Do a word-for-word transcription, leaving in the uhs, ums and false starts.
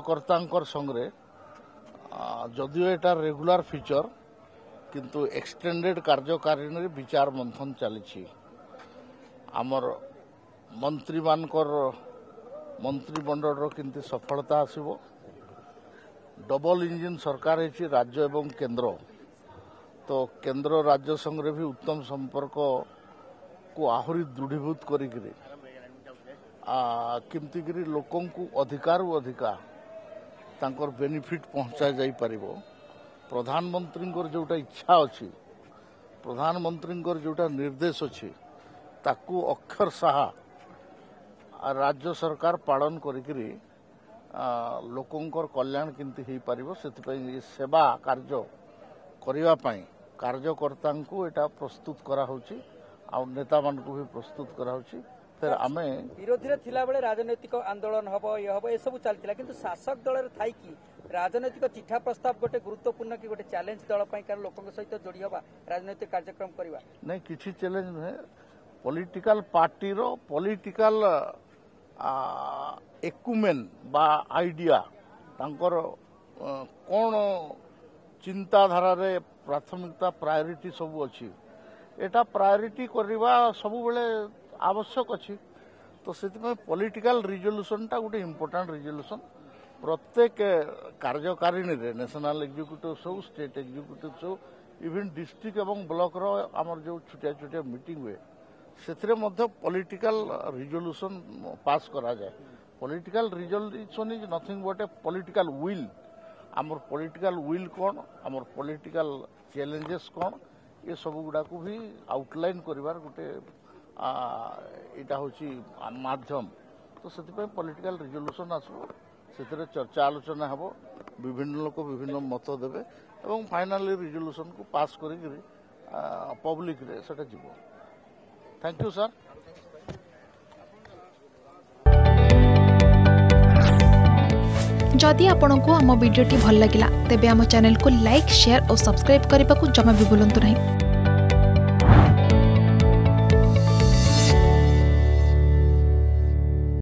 कार्यकर्ता संगे जदिव एटा regular feature किंतु एक्सटेंडेड कार्यकारिणी विचार मंथन चली आमर मंत्री मानकर मंत्रिमंडल किंतु सफलता आसीबो डबल इंजिन सरकार है राज्य एवं केंद्र तो केंद्र राज्य संगे भी उत्तम संपर्क को आहरी दृढ़ीभूत करमती लोक अधिकार अधिकार तांकर बेनिफिट पहुंचा जाई परिबो। प्रधानमंत्री जोटा इच्छा अच्छी प्रधानमंत्री जोटा निर्देश अच्छी ताकू अक्षर साहा राज्य सरकार पालन करी लोकंकर कल्याण किंती हेई परिबो सेतिपई सेवा कार्य करिवा पई कार्यकर्तांकू एटा प्रस्तुत करा होची आ नेता मानकू भी प्रस्तुत करा होची। सर आम विरोधी थे राजनैतिक आंदोलन हम ये हम यू चलता कि शासक दल थी राजनैतिक चिठा प्रस्ताव गोटे गुरुत्वपूर्ण कि गोटे चैलेंज दल कारण लोक सहित जोड़ी हवा राजनैतिक कार्यक्रम करवा नहीं किसी चैलेंज नुहे पॉलिटिकल पार्टी रो पॉलिटिकल एक्यूमेन बा आइडिया तांकर कौन चिंताधारा रे प्राथमिकता प्रायोरीटी सब अच्छी एटा प्रायोरीटी करवा सब बेले आवश्यक अच्छी तो से पॉलिटिकल रिजोल्यूशन टा गोटे इम्पोर्टेंट रिजोल्यूशन प्रत्येक कार्यकारिणी रे नेशनल एग्जीक्यूटिव सब स्टेट एग्जीक्यूटिव सब इवन डिस्ट्रिक्ट एवं ब्लॉक रो आमर जो छोटिया छोटिया मीटिंग हुए सेथिरे मध्य पॉलिटिकल रिजोल्यूशन पास करा जाए। Political resolution is nothing but a political will आमर पॉलिटिकल विल कौन आमर पॉलिटिकल चैलेंजेस कौन ये सब गुड़ा को भी आउटलाइन करिवार गोटे इटा हूँ माध्यम तो से पॉलिटिकल रिजोल्यूशन आसो से चर्चा आलोचना हम विभिन्न लोक विभिन्न मत देवे और फाइनली रिजोल्यूशन को पास कर पब्लिक रे सेटा जीवो। Thank you sir. जदि आपंको आम भिड्टे भल लगा तेब आम चैनल को लाइक शेयर और सब्सक्राइब करने को जमा भी भूलु नहीं।